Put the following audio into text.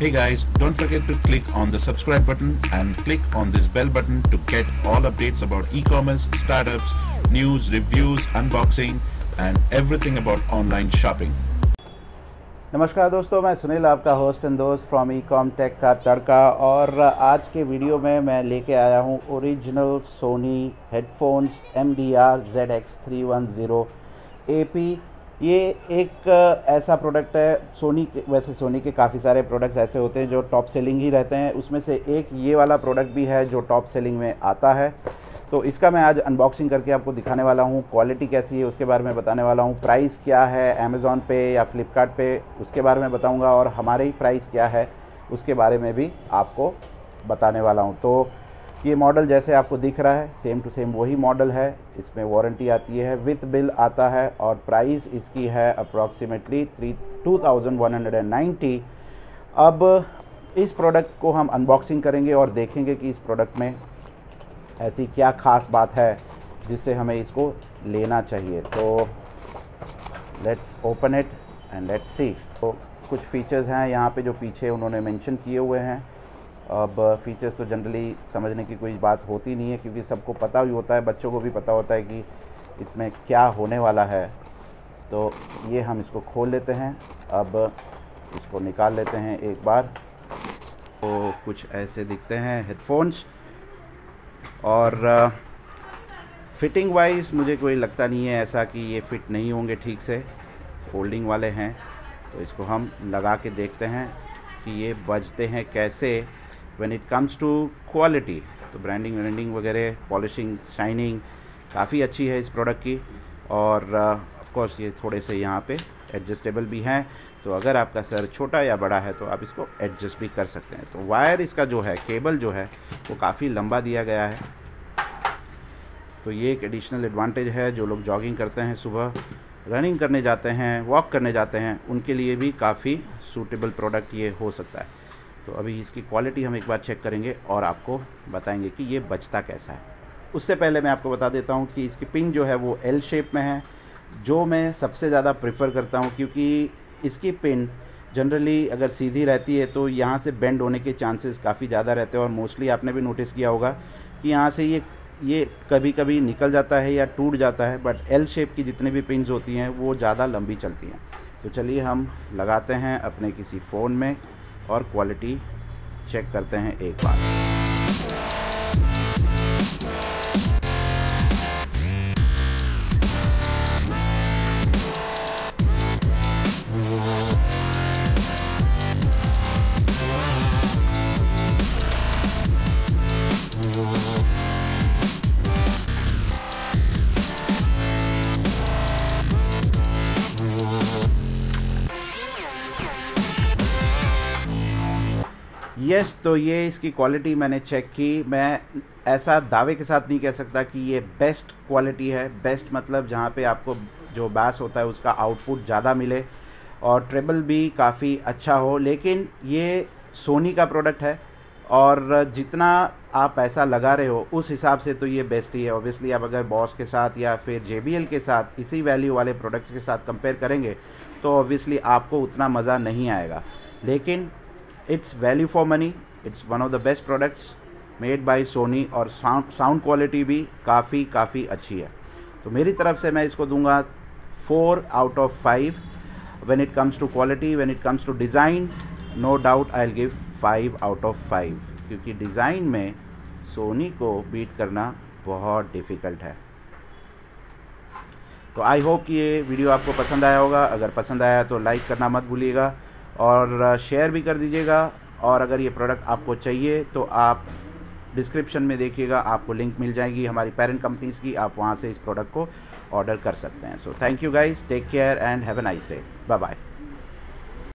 Hey guys, don't forget to click on the subscribe button and click on this bell button to get all updates about e-commerce, startups, news, reviews, unboxing and everything about online shopping. नमस्कार दोस्तों, मैं सुनील आपका host and दोस्त from E com tech का तड़का। और आज के वीडियो में मैं लेके आया हूँ ओरिजिनल सोनी हेडफोन्स MDR-ZX310AP। ये एक ऐसा प्रोडक्ट है, सोनी के, वैसे सोनी के काफ़ी सारे प्रोडक्ट्स ऐसे होते हैं जो टॉप सेलिंग ही रहते हैं, उसमें से एक ये वाला प्रोडक्ट भी है जो टॉप सेलिंग में आता है। तो इसका मैं आज अनबॉक्सिंग करके आपको दिखाने वाला हूँ, क्वालिटी कैसी है उसके बारे में बताने वाला हूँ, प्राइस क्या है अमेज़ॉन पे या फ्लिपकार्ट पे उसके बारे में बताऊँगा, और हमारे ही प्राइस क्या है उसके बारे में भी आपको बताने वाला हूँ। तो ये मॉडल जैसे आपको दिख रहा है, सेम टू सेम वही मॉडल है। इसमें वारंटी आती है, विथ बिल आता है, और प्राइस इसकी है अप्रॉक्सीमेटली 2,190। अब इस प्रोडक्ट को हम अनबॉक्सिंग करेंगे और देखेंगे कि इस प्रोडक्ट में ऐसी क्या ख़ास बात है जिससे हमें इसको लेना चाहिए। तो let's open it and let's see. तो कुछ फीचर्स हैं यहाँ पे जो पीछे उन्होंने मेंशन किए हुए हैं। अब फीचर्स तो जनरली समझने की कोई बात होती नहीं है, क्योंकि सबको पता ही होता है, बच्चों को भी पता होता है कि इसमें क्या होने वाला है। तो ये हम इसको खोल लेते हैं, अब इसको निकाल लेते हैं एक बार। तो कुछ ऐसे दिखते हैं हेडफोन्स, और फिटिंग वाइज मुझे कोई लगता नहीं है ऐसा कि ये फिट नहीं होंगे ठीक से, फोल्डिंग वाले हैं। तो इसको हम लगा के देखते हैं कि ये बजते हैं कैसे when it comes to quality. तो ब्रांडिंग वगैरह, पॉलिशिंग, शाइनिंग काफ़ी अच्छी है इस प्रोडक्ट की। और ऑफ कोर्स ये थोड़े से यहाँ पे एडजस्टेबल भी हैं, तो अगर आपका सर छोटा या बड़ा है तो आप इसको एडजस्ट भी कर सकते हैं। तो वायर इसका जो है, केबल जो है वो काफ़ी लंबा दिया गया है, तो ये एक एडिशनल एडवांटेज है। जो लोग जॉगिंग करते हैं, सुबह रनिंग करने जाते हैं, वॉक करने जाते हैं, उनके लिए भी काफ़ी सूटेबल प्रोडक्ट ये हो सकता है। तो अभी इसकी क्वालिटी हम एक बार चेक करेंगे और आपको बताएंगे कि ये बजता कैसा है। उससे पहले मैं आपको बता देता हूँ कि इसकी पिन जो है वो एल शेप में है, जो मैं सबसे ज़्यादा प्रेफर करता हूँ, क्योंकि इसकी पिन जनरली अगर सीधी रहती है तो यहाँ से बेंड होने के चांसेस काफ़ी ज़्यादा रहते हैं। और मोस्टली आपने भी नोटिस किया होगा कि यहाँ से ये कभी कभी निकल जाता है या टूट जाता है। बट एल शेप की जितनी भी पिन्स होती हैं वो ज़्यादा लंबी चलती हैं। तो चलिए हम लगाते हैं अपने किसी फ़ोन में और क्वालिटी चेक करते हैं एक बार। यस, तो ये इसकी क्वालिटी मैंने चेक की। मैं ऐसा दावे के साथ नहीं कह सकता कि ये बेस्ट क्वालिटी है। बेस्ट मतलब जहाँ पे आपको जो बास होता है उसका आउटपुट ज़्यादा मिले और ट्रेबल भी काफ़ी अच्छा हो। लेकिन ये सोनी का प्रोडक्ट है और जितना आप पैसा लगा रहे हो उस हिसाब से तो ये बेस्ट ही है। ऑब्वियसली आप अगर बॉस के साथ या फिर JBL के साथ इसी वैल्यू वाले प्रोडक्ट्स के साथ कंपेयर करेंगे तो ऑब्वियसली आपको उतना मज़ा नहीं आएगा। लेकिन it's value for money, it's one of the best products made by Sony. और साउंड क्वालिटी भी काफ़ी अच्छी है। तो मेरी तरफ से मैं इसको दूंगा 4 out of 5 when it comes to quality. When it comes to design, no doubt I will give 5 out of 5, क्योंकि डिज़ाइन में सोनी को बीट करना बहुत डिफ़िकल्ट है। तो आई होप कि ये वीडियो आपको पसंद आया होगा। अगर पसंद आया तो लाइक करना मत भूलिएगा और शेयर भी कर दीजिएगा। और अगर ये प्रोडक्ट आपको चाहिए तो आप डिस्क्रिप्शन में देखिएगा, आपको लिंक मिल जाएगी हमारी पेरेंट कंपनीज की, आप वहाँ से इस प्रोडक्ट को ऑर्डर कर सकते हैं। So thank you guys, take care and have a nice day, bye bye.